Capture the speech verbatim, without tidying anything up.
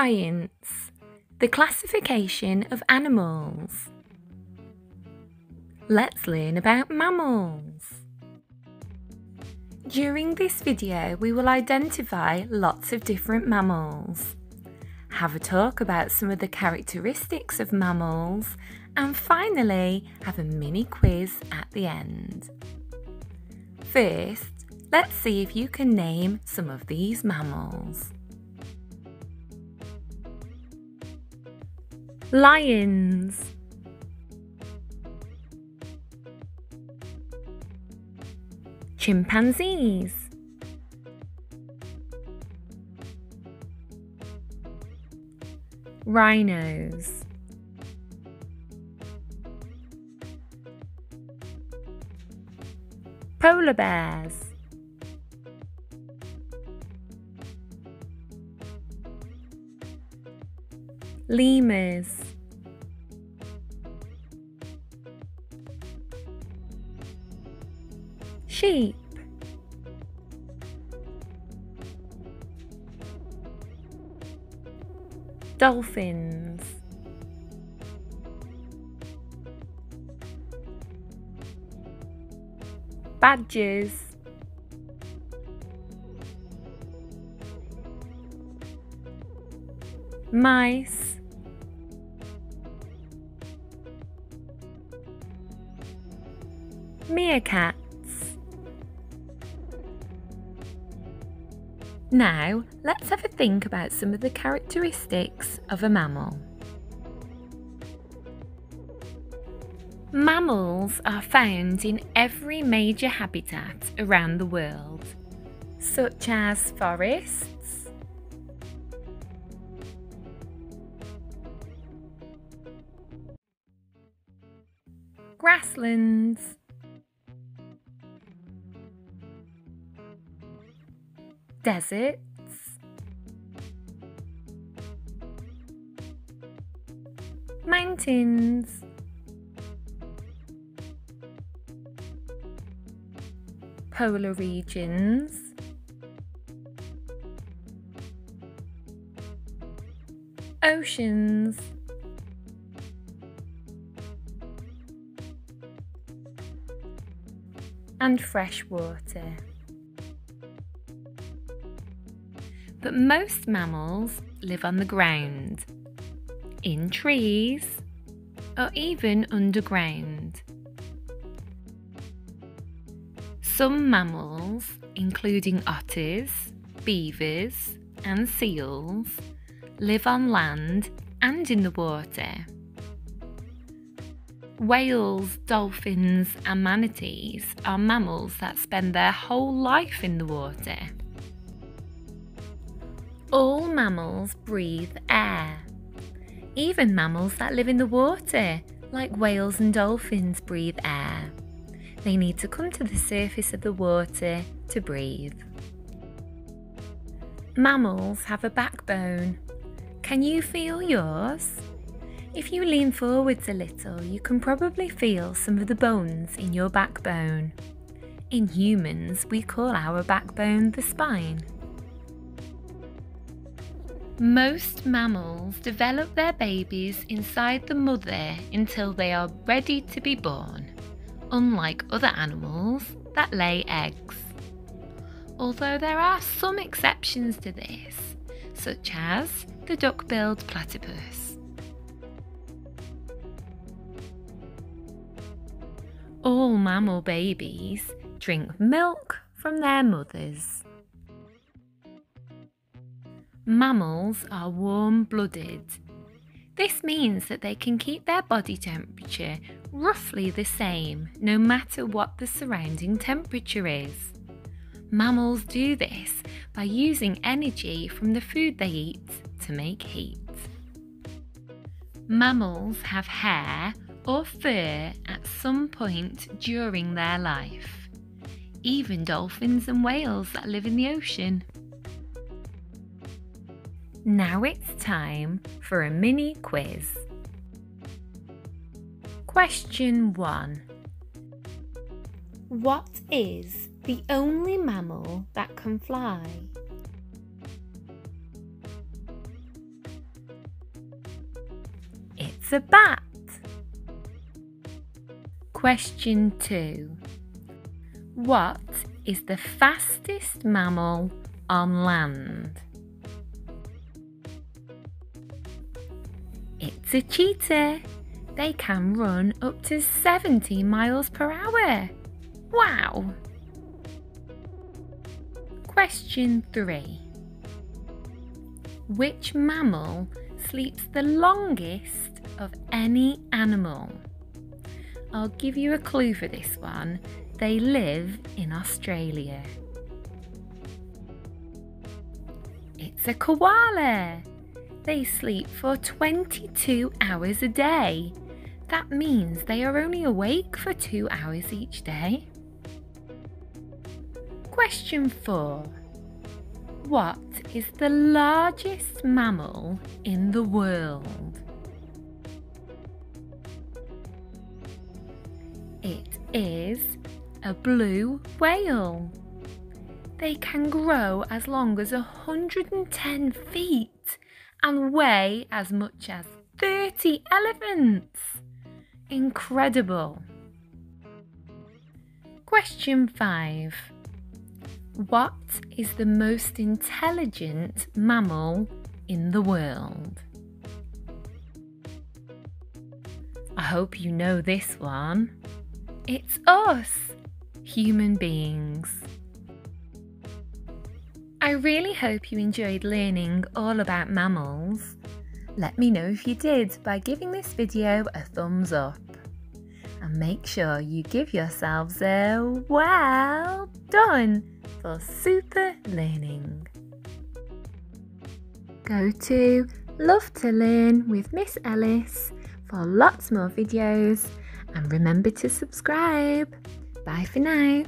Science: The classification of animals. Let's learn about mammals. During this video, we will identify lots of different mammals, have a talk about some of the characteristics of mammals, and finally have a mini quiz at the end. First, let's see if you can name some of these mammals. Lions, chimpanzees, rhinos, polar bears, lemurs, sheep, dolphins, badgers, mice, meerkats. Now, let's have a think about some of the characteristics of a mammal. Mammals are found in every major habitat around the world, such as forests, grasslands, deserts, mountains, polar regions, oceans, and fresh water. But most mammals live on the ground, in trees, or even underground. Some mammals, including otters, beavers, and seals, live on land and in the water. Whales, dolphins, and manatees are mammals that spend their whole life in the water. All mammals breathe air. Even mammals that live in the water, like whales and dolphins, breathe air. They need to come to the surface of the water to breathe. Mammals have a backbone. Can you feel yours? If you lean forwards a little, you can probably feel some of the bones in your backbone. In humans, we call our backbone the spine. Most mammals develop their babies inside the mother until they are ready to be born, unlike other animals that lay eggs. Although there are some exceptions to this, such as the duck-billed platypus. All mammal babies drink milk from their mothers. Mammals are warm-blooded. This means that they can keep their body temperature roughly the same no matter what the surrounding temperature is. Mammals do this by using energy from the food they eat to make heat. Mammals have hair or fur at some point during their life, even dolphins and whales that live in the ocean. Now it's time for a mini quiz. Question one. What is the only mammal that can fly? a bat? Question two. What is the fastest mammal on land? It's a cheetah. They can run up to seventy miles per hour. Wow! Question three. Which mammal sleeps the longest of any animal? I'll give you a clue for this one. They live in Australia. It's a koala. They sleep for twenty-two hours a day. That means they are only awake for two hours each day. Question four. What is the largest mammal in the world? It is a blue whale. They can grow as long as one hundred ten feet and weigh as much as thirty elephants. Incredible. Question five. What is the most intelligent mammal in the world? I hope you know this one. It's us, human beings. I really hope you enjoyed learning all about mammals. Let me know if you did by giving this video a thumbs up. And make sure you give yourselves a well done for super learning. Go to Love to Learn with Miss Ellis for lots more videos, and remember to subscribe. Bye for now.